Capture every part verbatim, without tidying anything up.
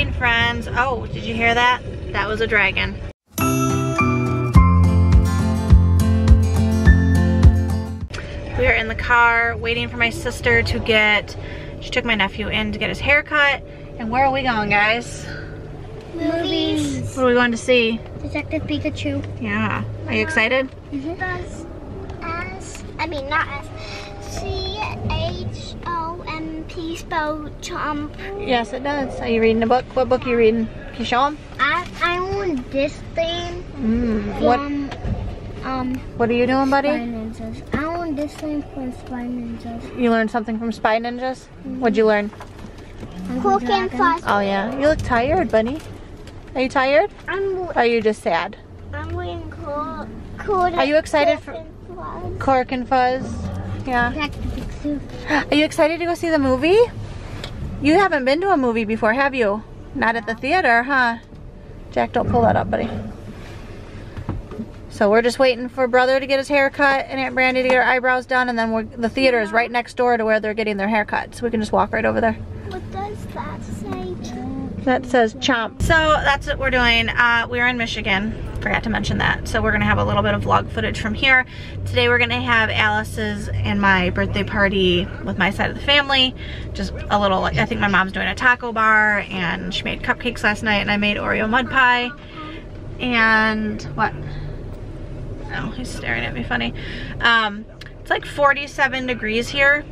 Family and friends. Oh, did you hear that? That was a dragon. We are in the car waiting for my sister to get, she took my nephew in to get his hair cut. And where are we going, guys? Movies. What are we going to see? Detective Pikachu. Yeah. Are you excited? Mm-hmm. S, I mean not S. C H O M P spell chomp. Yes, it does. Are you reading a book? What book are you reading? Can you show them? I, I want this thing. Mm. From, what? Um. What are you doing, buddy? Spy Ninjas. I want this thing from Spy Ninjas. You learned something from Spy Ninjas? Mm-hmm. What'd you learn? Cork and Fuzz. Oh yeah, you look tired, buddy. Are you tired? I'm. Or are you just sad? I'm waiting for Cork. Are you excited for Cork and Fuzz? Yeah. Are you excited to go see the movie? You haven't been to a movie before, have you? Not at the theater, huh? Jack, don't pull that up, buddy. So we're just waiting for brother to get his hair cut and Aunt Brandy to get her eyebrows done, and then we're, the theater is right next door to where they're getting their hair cut, so we can just walk right over there. What does that say? That says chomp. So that's what we're doing. Uh, we're in Michigan. Forgot to mention that. So we're gonna have a little bit of vlog footage from here. Today we're gonna have Alice's and my birthday party with my side of the family. Just a little, I think my mom's doing a taco bar, and she made cupcakes last night, and I made Oreo mud pie. And what? Oh, he's staring at me funny. Um, it's like forty-seven degrees here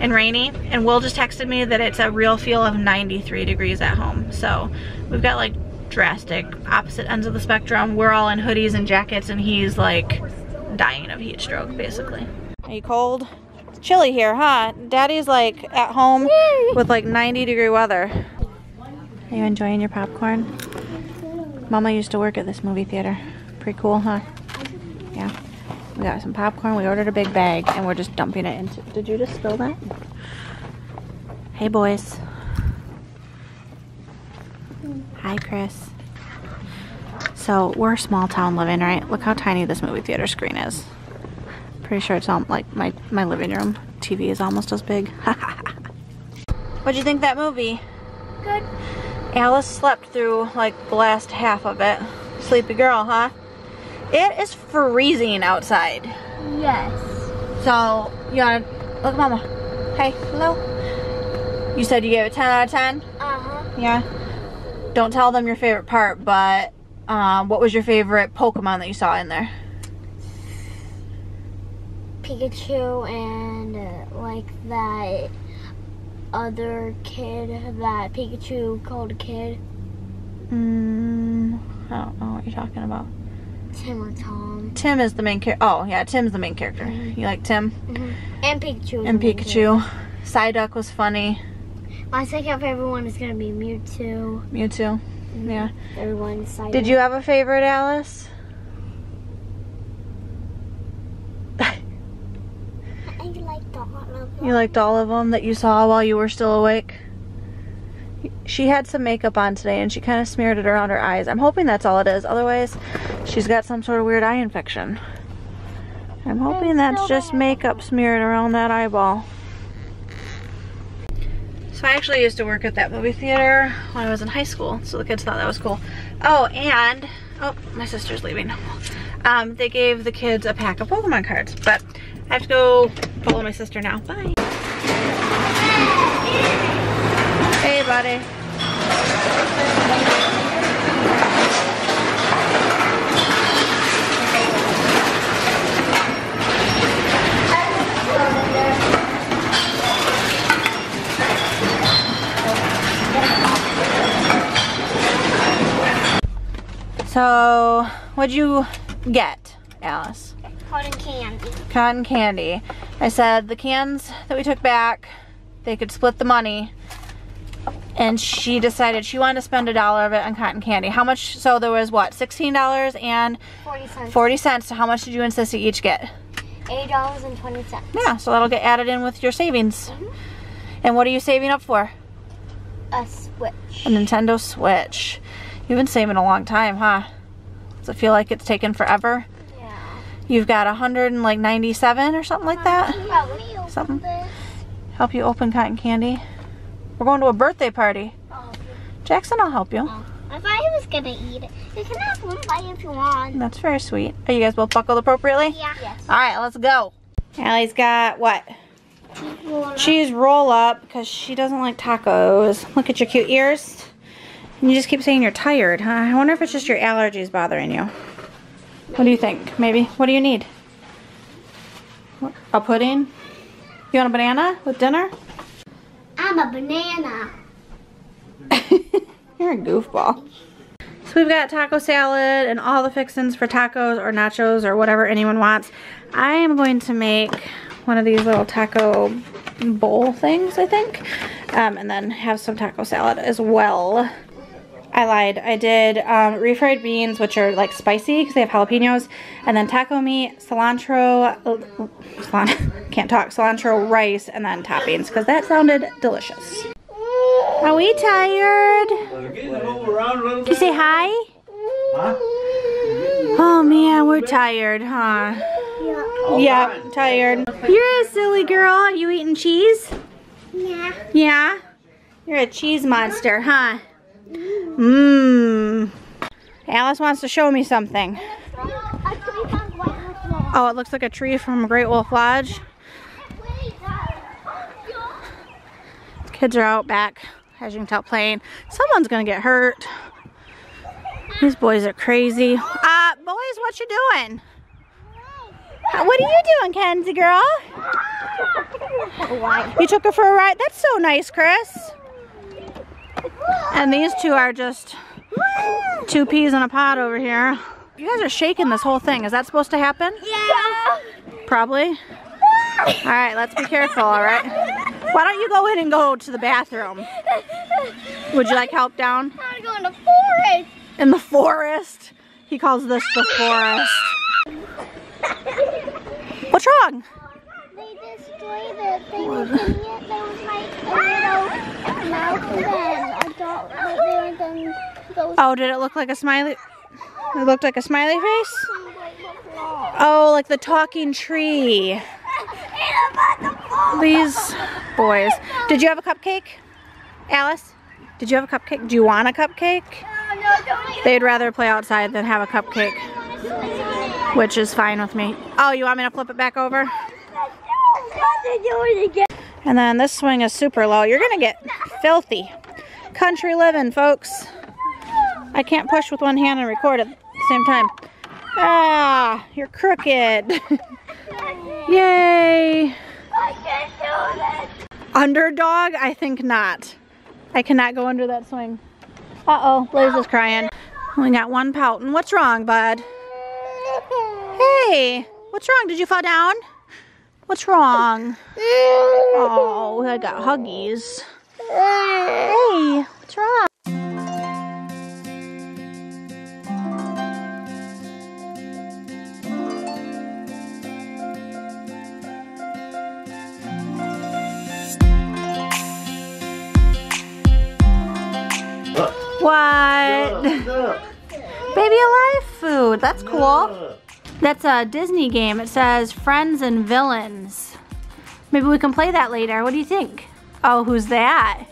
and rainy, and Will just texted me that it's a real feel of ninety-three degrees at home. So we've got like drastic opposite ends of the spectrum. We're all in hoodies and jackets, and he's like dying of heat stroke basically. Are you cold? It's chilly here, huh? Daddy's like at home with like ninety degree weather. Are you enjoying your popcorn? Mama used to work at this movie theater. Pretty cool, huh? Yeah. We got some popcorn. We ordered a big bag, and we're just dumping it into. Did you just spill that? Hey, boys. Hi, Chris. So we're small town living, right? Look how tiny this movie theater screen is. Pretty sure it's all like my my living room. T V is almost as big. What'd you think of that movie? Good. Alice slept through like the last half of it. Sleepy girl, huh? It is freezing outside. Yes. So, you wanna, look Mama. Hey, hello. You said you gave it ten out of ten? Uh-huh. Yeah. Don't tell them your favorite part, but um, what was your favorite Pokemon that you saw in there? Pikachu and uh, like that other kid, that Pikachu called kid. Mm, I don't know what you're talking about. Tim or Tom. Tim is the main character. Oh, yeah, Tim's the main character. Mm-hmm. You like Tim? Mm-hmm. And Pikachu. And Pikachu. Psyduck was funny. My second favorite one is going to be Mewtwo. Mewtwo. Mm-hmm. Yeah. Everyone Psyduck. Did you have a favorite, Alice? I liked all of them. You liked all of them that you saw while you were still awake? She had some makeup on today, and she kind of smeared it around her eyes. I'm hoping that's all it is. Otherwise, she's got some sort of weird eye infection. I'm hoping that's just makeup smeared around that eyeball. So I actually used to work at that movie theater when I was in high school, so the kids thought that was cool. Oh, and, oh, my sister's leaving. Um, they gave the kids a pack of Pokemon cards, but I have to go follow my sister now. Bye. Hey, buddy. So, what'd you get, Alice? Cotton candy. Cotton candy. I said the cans that we took back, they could split the money. And she decided she wanted to spend a dollar of it on cotton candy. How much? So there was what? sixteen dollars and forty cents. forty cents. So how much did you and Sissy each get? eight dollars and twenty cents. Yeah, so that'll get added in with your savings. Mm-hmm. And what are you saving up for? A Switch. A Nintendo Switch. You've been saving a long time, huh? Does it feel like it's taken forever? Yeah. You've got one hundred ninety-seven or something like that? Probably. Something. Help you open cotton candy. We're going to a birthday party. Oh, Jackson, I'll help you. Yeah. I thought he was gonna eat it. You can have one bite if you want. That's very sweet. Are you guys both buckled appropriately? Yeah. Yes. All right, let's go. Allie's got what? Cheese roll up. Cheese roll up because she doesn't like tacos. Look at your cute ears. And you just keep saying you're tired, huh? I wonder if it's just your allergies bothering you. What do you think? Maybe. What do you need? What? A pudding? You want a banana with dinner? I'm a banana. You're a goofball. So we've got taco salad and all the fixins for tacos or nachos or whatever anyone wants. I am going to make one of these little taco bowl things, I think. Um, and then have some taco salad as well. I lied. I did um, refried beans, which are like spicy because they have jalapenos, and then taco meat, cilantro, uh, cilantro can't talk, cilantro rice, and then toppings because that sounded delicious. Are we tired? Can you say hi? Huh? Oh man, we're tired, huh? Yeah. Yeah, I'm tired. You're a silly girl. You eating cheese? Yeah. Yeah? You're a cheese monster, huh? Mmm. Alice wants to show me something. Oh, it looks like a tree from Great Wolf Lodge. The kids are out back, as you can tell, playing. Someone's gonna get hurt. These boys are crazy. Uh, boys, what you doing? What are you doing, Kenzie girl? You took her for a ride? That's so nice, Chris. And these two are just two peas in a pod over here. You guys are shaking this whole thing. Is that supposed to happen? Yeah. Probably. All right, let's be careful, all right? Why don't you go in and go to the bathroom? Would you like help down? I want to go in the forest. In the forest? He calls this the forest. What's wrong? They destroyed the thing and yet there was like a little mouth and a dog right there and then oh, did it look like a smiley? It looked like a smiley face? Oh, like the talking tree. These boys. Did you have a cupcake? Alice? Did you have a cupcake? Do you want a cupcake? They'd rather play outside than have a cupcake. Which is fine with me. Oh, you want me to flip it back over? And then this swing is super low. You're gonna get filthy. Country living, folks. I can't push with one hand and record at the same time. Ah, you're crooked. Yay. I can't do that. Underdog? I think not. I cannot go under that swing. Uh-oh, Blaze is crying. We got one pouting. What's wrong, bud? Hey, what's wrong? Did you fall down? What's wrong? Oh, I got huggies. Hey, what's wrong? What? Baby alive food. That's cool. That's a Disney game. It says Friends and Villains. Maybe we can play that later. What do you think? Oh, who's that?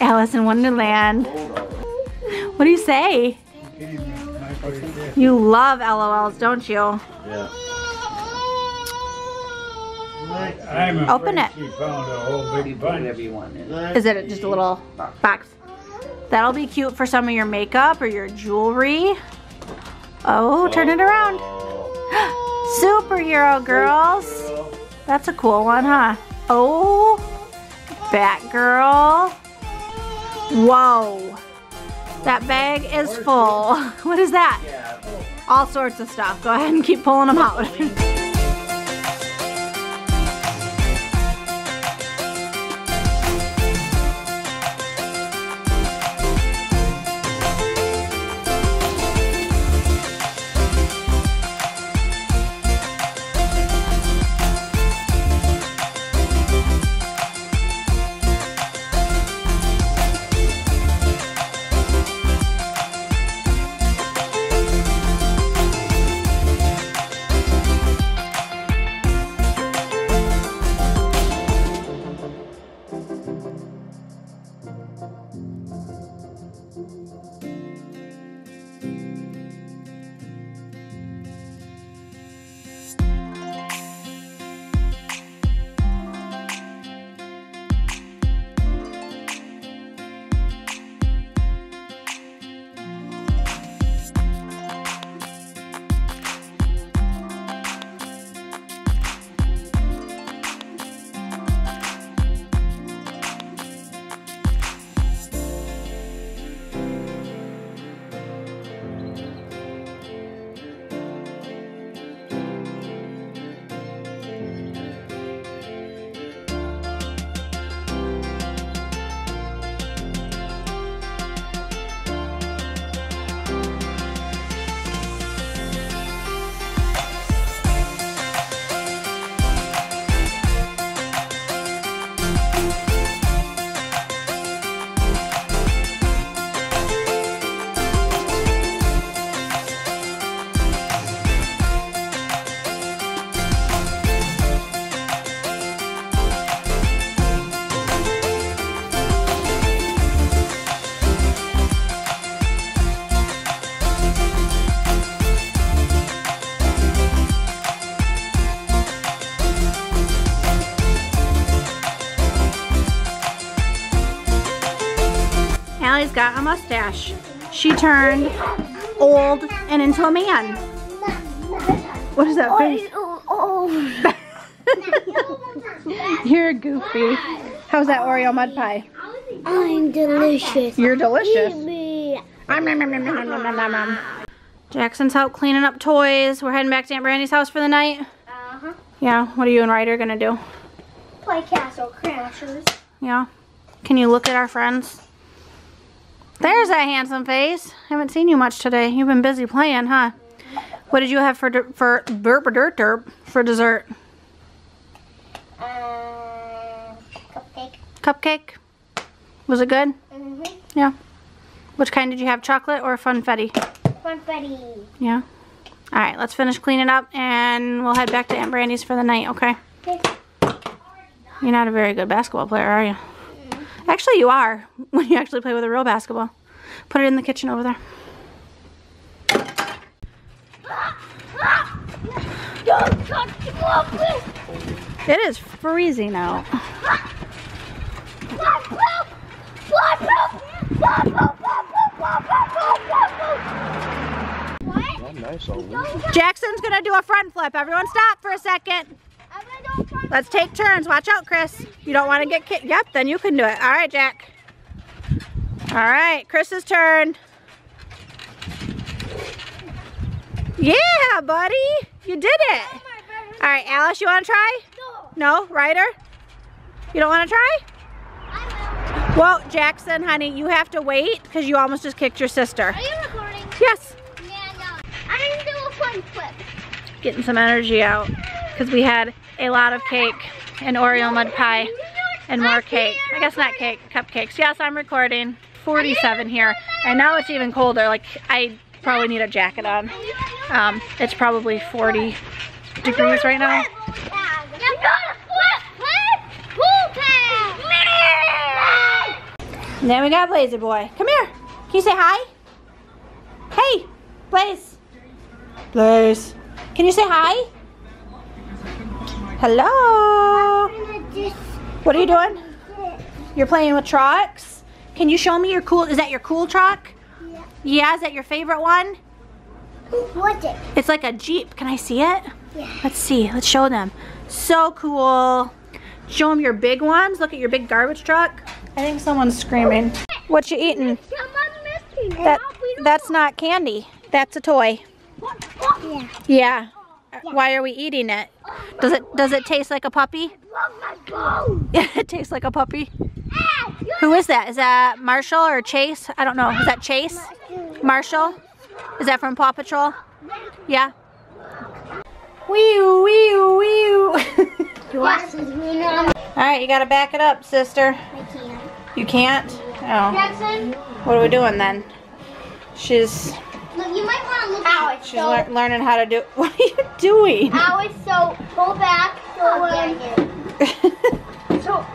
Alice in Wonderland. What do you say? You love L O Ls, don't you? Yeah. I'm open it. She found a whole big bunch. Is it just a little box? That'll be cute for some of your makeup or your jewelry. Oh, turn it around. Superhero girls. Supergirl. That's a cool one, huh? Oh, Batgirl. Whoa. That bag is full. What is that? All sorts of stuff. Go ahead and keep pulling them out. Allie's got a mustache. She turned old and into a man. What is that face? You're goofy. How's that Oreo mud pie? I'm delicious. You're delicious. I'm, nom, nom, nom, nom, nom, nom, nom. Jackson's out cleaning up toys. We're heading back to Aunt Brandy's house for the night. Uh-huh. Yeah, what are you and Ryder gonna do? Play Castle Crashers. Yeah. Can you look at our friends? There's that handsome face. I haven't seen you much today. You've been busy playing, huh? What did you have for for burp or dirt derp for dessert? Um, uh, cupcake. Cupcake? Was it good? Mm-hmm. Yeah. Which kind did you have? Chocolate or funfetti? Funfetti. Yeah. All right, let's finish cleaning up and we'll head back to Aunt Brandy's for the night, okay? You're not a very good basketball player, are you? Mm-hmm. Actually, you are when you actually play with a real basketball. Put it in the kitchen over there. It is freezing out. Jackson's gonna do a front flip. Everyone stop for a second. Let's take turns. Watch out, Chris. You don't want to get kicked. Yep, then you can do it. All right, Jack. All right, Chris's turn. Yeah, buddy. You did it. All right, Alice, you want to try? No. No? Ryder? You don't want to try? I will. Well, Jackson, honey, you have to wait because you almost just kicked your sister. Are you recording? Yes. Yeah, no. I'm going to do a fun flip. Getting some energy out because we had a lot of cake and Oreo mud pie and more cake. I guess not cake, cupcakes. Yes, I'm recording. forty-seven here. And now it's even colder. Like, I probably need a jacket on. Um, it's probably forty degrees right now. And then we got Blazer Boy. Come here. Can you say hi? Hey, Blaze. Blaze. Can you say hi? Hello. What are you doing? You're playing with trucks? Can you show me your cool, is that your cool truck? Yeah. Yeah, is that your favorite one? What's it? It's like a Jeep. Can I see it? Yeah. Let's see. Let's show them. So cool. Show them your big ones. Look at your big garbage truck. I think someone's screaming. What you eating? That, that's not candy. That's a toy. Yeah. Yeah. Why are we eating it? Does it does it taste like a puppy? It tastes like a puppy. Who is that? Is that Marshall or Chase? I don't know. Is that Chase? Marshall? Is that from Paw Patrol? Yeah. Wee-oo, wee-oo, wee-oo. Alright, you gotta back it up, sister. I can't. You can't? Oh. Jackson? What are we doing then? She's... Look, you might want to look Ow, at She's so... lear learning how to do... What are you doing? Ow, it's so... Pull back. So, um... so,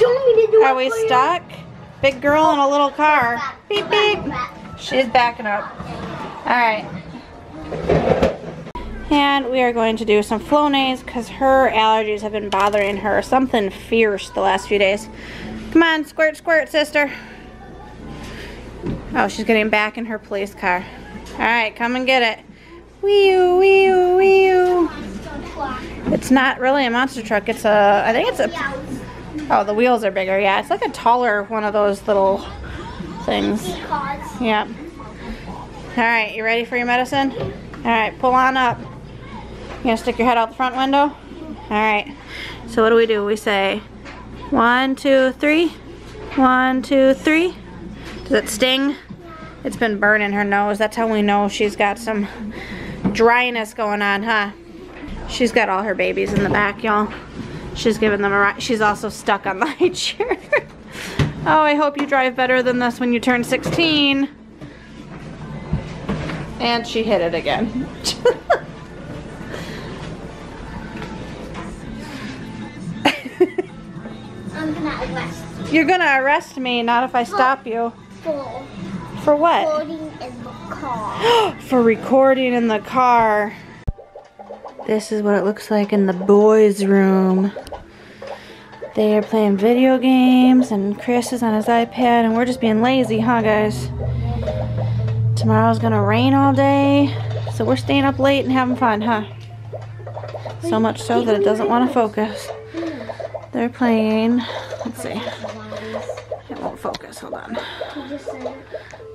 show me to do are it Are we for stuck? You? Big girl oh, in a little car. Back, beep, beep. Back. She's backing up. Alright, and we are going to do some Flonase because her allergies have been bothering her something fierce the last few days. Come on, squirt, squirt, sister. Oh, she's getting back in her police car. Alright, come and get it. Wee-oo, wee-oo, wee-oo. It's not really a monster truck, it's a, I think it's a, oh, the wheels are bigger, yeah. It's like a taller one of those little things. Yeah. Alright, you ready for your medicine? Alright, pull on up. You gonna stick your head out the front window? Alright, so what do we do? We say, one, two, three. One, two, three. Does it sting? It's been burning her nose. That's how we know she's got some dryness going on, huh? She's got all her babies in the back, y'all. She's giving them a ride. She's also stuck on the high chair. Oh, I hope you drive better than this when you turn sixteen. And she hit it again. I'm gonna arrest you. You're gonna arrest me, not if I stop you. For, for what? Recording in the car. For recording in the car. This is what it looks like in the boys' room. They are playing video games, and Chris is on his iPad, and we're just being lazy, huh, guys? Tomorrow's gonna rain all day, so we're staying up late and having fun, huh? So much so that it doesn't want to focus. They're playing, let's see. It won't focus, hold on.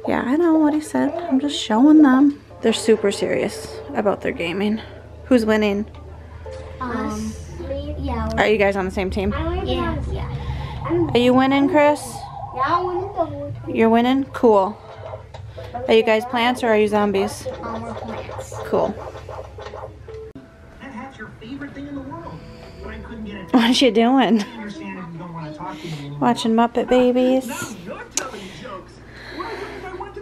Yeah, I know what he said. I'm just showing them. They're super serious about their gaming. Who's winning? Um, yeah. Are you guys on the same team? Yeah. Yeah. Are you winning, Chris? Yeah, I'm winning the whole time. You're winning? Cool. Are you guys plants or are you zombies? Um, we're plants. Cool. What's she doing? Watching Muppet Babies.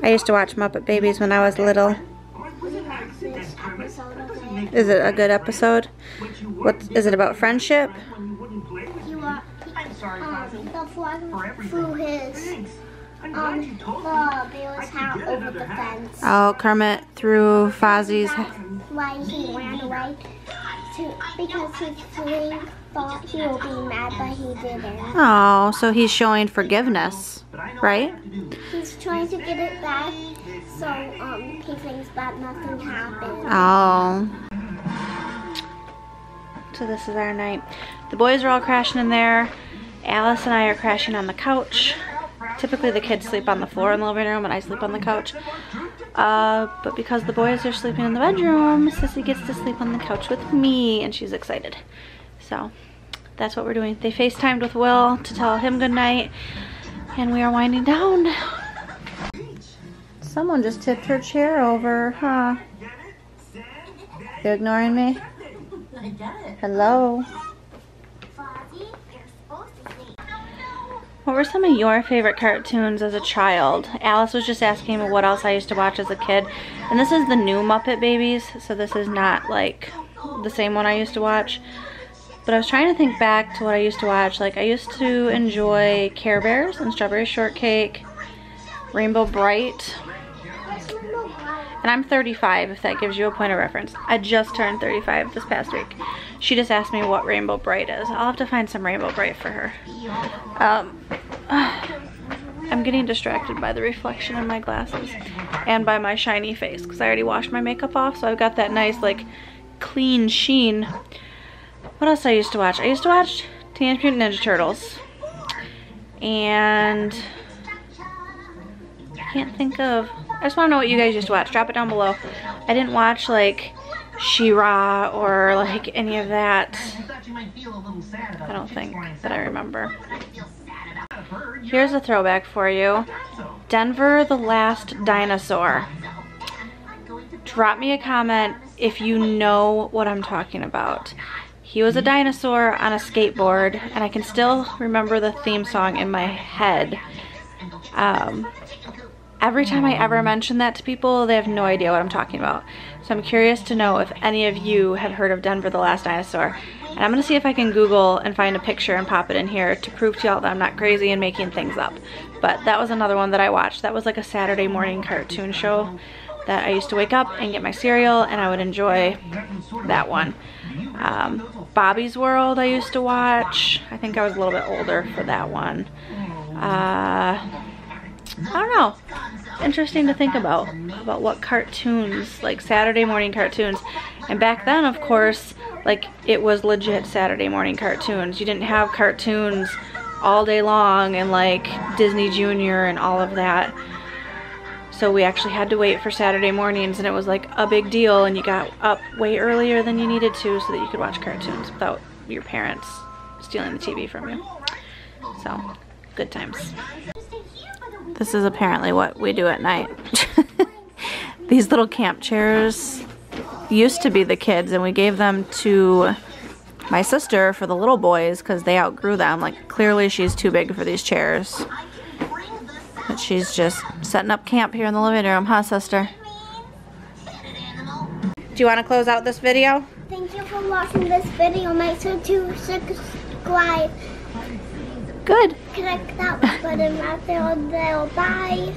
I used to watch Muppet Babies when I was little. Is it a good episode? What is it about? Friendship? Oh, Kermit threw Fozzie's. Why he ran away? To, because he really thought he would be mad, but he didn't. Oh, so he's showing forgiveness, right? He's trying to get it back, so um, he thinks that nothing happened. Oh. So this is our night. The boys are all crashing in there. Alice and I are crashing on the couch. Typically the kids sleep on the floor in the living room and I sleep on the couch. Uh, but because the boys are sleeping in the bedroom, Sissy gets to sleep on the couch with me, and she's excited. So that's what we're doing. They FaceTimed with Will to tell him goodnight, and we are winding down. Someone just tipped her chair over, huh? You're ignoring me? I get it. Hello? What were some of your favorite cartoons as a child? Alice was just asking me what else I used to watch as a kid. And this is the new Muppet Babies, so this is not like the same one I used to watch. But I was trying to think back to what I used to watch. Like, I used to enjoy Care Bears and Strawberry Shortcake, Rainbow Bright. And I'm thirty-five, if that gives you a point of reference. I just turned thirty-five this past week. She just asked me what Rainbow Bright is. I'll have to find some Rainbow Bright for her. Um, uh, I'm getting distracted by the reflection in my glasses and by my shiny face because I already washed my makeup off, so I've got that nice, like, clean sheen. What else I used to watch? I used to watch Teenage Mutant Ninja Turtles. And I can't think of... I just want to know what you guys used to watch. Drop it down below. I didn't watch, like, She-Ra or, like, any of that. I don't think that I remember. Here's a throwback for you. Denver the Last Dinosaur. Drop me a comment if you know what I'm talking about. He was a dinosaur on a skateboard, and I can still remember the theme song in my head. Um... Every time I ever mention that to people, they have no idea what I'm talking about. So I'm curious to know if any of you have heard of Denver the Last Dinosaur. And I'm going to see if I can Google and find a picture and pop it in here to prove to y'all that I'm not crazy and making things up. But that was another one that I watched. That was like a Saturday morning cartoon show that I used to wake up and get my cereal, and I would enjoy that one. Um, Bobby's World I used to watch. I think I was a little bit older for that one. Uh... I don't know. Interesting to think about, about what cartoons, like Saturday morning cartoons. And back then, of course, like it was legit Saturday morning cartoons. You didn't have cartoons all day long and like Disney Junior and all of that. So we actually had to wait for Saturday mornings, and it was like a big deal, and you got up way earlier than you needed to so that you could watch cartoons without your parents stealing the T V from you. So, good times. This is apparently what we do at night. These little camp chairs used to be the kids, and we gave them to my sister for the little boys because they outgrew them. Like, clearly she's too big for these chairs. But she's just setting up camp here in the living room, huh, sister? Do you want to close out this video? Thank you for watching this video. Make sure to subscribe. Good. Click that button right there on there. Bye.